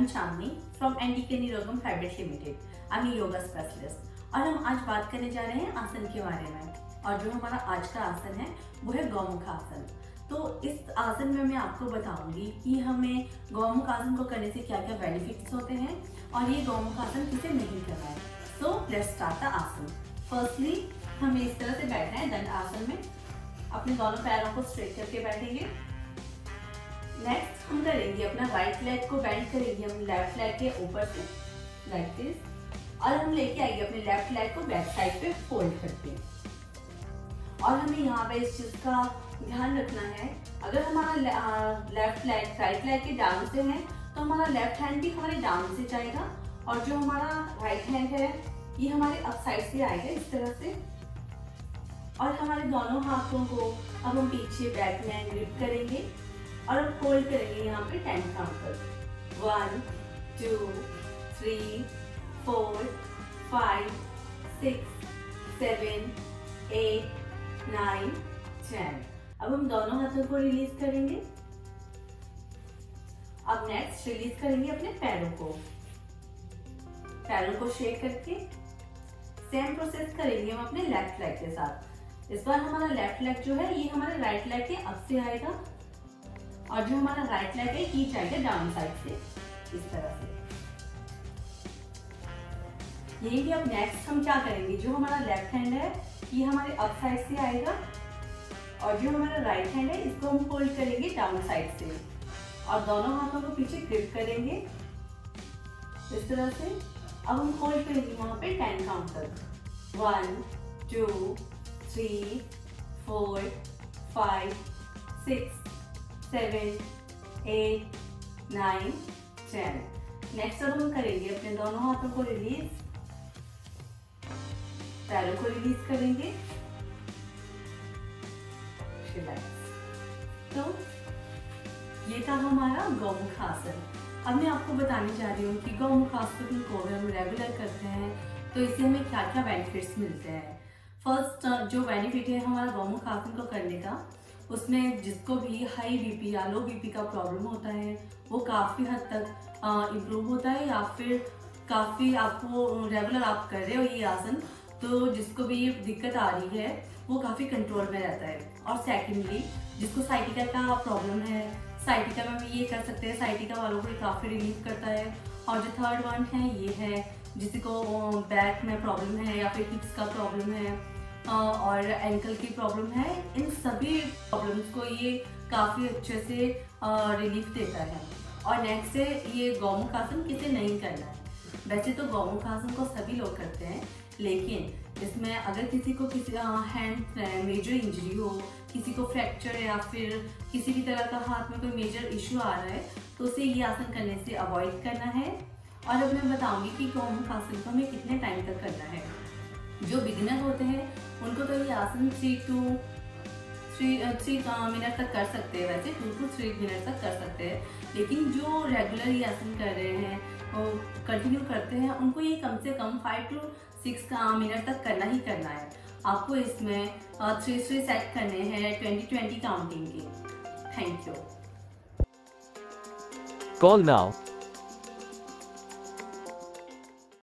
I'm Chandni from ND के Nirogam fabric limited. I am yoga specialist और हम आज बात करने जा रहे हैं आसन के बारे में। और जो हमारा आज का आसन है वो है गौमुखासन। तो इस आसन में मैं आपको बताऊंगी कि हमें गौमुखासन को करने से क्या क्या बेनिफिट्स होते हैं और ये गौमुखासन किसे नहीं करना है। So let's start the asan. Firstly हमें इस तरह से बैठना है दंड आसन में। अपने दोनों पैरों को स्ट्रेट करके बैठेंगे। नेक्स्ट हम करेंगे अपना राइट लेग को बेंड करेंगे हम लेफ्ट लेग के ऊपर से लाइक दिस, और हम लेके आएंगे अपने लेफ्ट लेग को बैक साइड पे फोल्ड करके। और हमें यहाँ पे इस चीज का ध्यान रखना है, अगर हमारा लेफ्ट लेग राइट लेग के डाउन से है तो हमारा लेफ्ट हैंड भी हमारे डाउन से जाएगा और जो हमारा राइट हैंड है ये हमारे अप साइड से आएगा इस तरह से। और हमारे दोनों हाथों को अब हम पीछे बैक में ग्रिप करेंगे और अब होल्ड करेंगे यहाँ पे 10 काउंट पर 1 2 3 4 5 6 7 8 9 10। अब हम दोनों हाथों को रिलीज करेंगे। अब नेक्स्ट रिलीज करेंगे अपने पैरों को शेक करके। सेम प्रोसेस करेंगे हम अपने लेफ्ट लेग के साथ। इस बार हमारा लेफ्ट लेग जो है ये हमारे राइट लेग के अप से आएगा और जो हमारा राइट लेग है ये जाएगा डाउन साइड से इस तरह से। यही कि अब नेक्स्ट हम क्या करेंगे, जो हमारा लेफ्ट हैंड है ये हमारे अप साइड से आएगा और जो हमारा राइट हैंड है इसको हम होल्ड करेंगे डाउन साइड से और दोनों हाथों को पीछे ग्रिप करेंगे इस तरह से। अब हम होल्ड करेंगे वहां पे 10 काउंट तक 1 2 3 4 5 6 7 8 9 10। नेक्स्ट अब हम करेंगे अपने दोनों हाथों को रिलीज, पैरों को रिलीज करेंगे। तो ये था हमारा गौमुखासन। अब मैं आपको बताने जा रही हूँ कि गौमुखासन को हम रेगुलर करते हैं तो इससे हमें क्या क्या बेनिफिट्स मिलते हैं। फर्स्ट जो बेनिफिट है हमारा गौमुखासन को करने का, उसमें जिसको भी हाई बीपी या लो बीपी का प्रॉब्लम होता है वो काफ़ी हद तक इम्प्रूव होता है, या फिर काफ़ी आपको रेगुलर आप कर रहे हो ये आसन तो जिसको भी ये दिक्कत आ रही है वो काफ़ी कंट्रोल में रहता है। और सेकेंडली जिसको साइटिका का प्रॉब्लम है, साइटिका में भी ये कर सकते हैं, साइटिका वालों को काफ़ी रिलीफ करता है। और जो थर्ड वन है ये है जिसी को बैक में प्रॉब्लम है या फिर हिप्स का प्रॉब्लम है और एंकल की प्रॉब्लम है, इन सभी प्रॉब्लम्स को ये काफ़ी अच्छे से रिलीफ देता है। और नेक्स्ट है ये गौमुखासन किसे नहीं करना है। वैसे तो गौमुखासन को सभी लोग करते हैं, लेकिन इसमें अगर किसी को किसी हैंड मेजर इंजरी हो, किसी को फ्रैक्चर या फिर किसी भी तरह का हाथ में कोई मेजर इशू आ रहा है तो उसे ये आसन करने से अवॉइड करना है। और अब मैं बताऊँगी कि गौमुखासन को हमें कितने टाइम तक करना है। जो बिगिनर होते हैं उनको तो ये आसन 3 मिनट तक कर सकते हैं, वैसे 2 से 3 मिनट तक कर सकते हैं, लेकिन जो रेगुलर ये आसन कर रहे हैं और कंटिन्यू करते हैं उनको ये कम से कम 5 से 6 मिनट तक करना ही करना है। आपको इसमें 3 सेट करने हैं 20-20 काउंटिंग के। Thank you. Call now.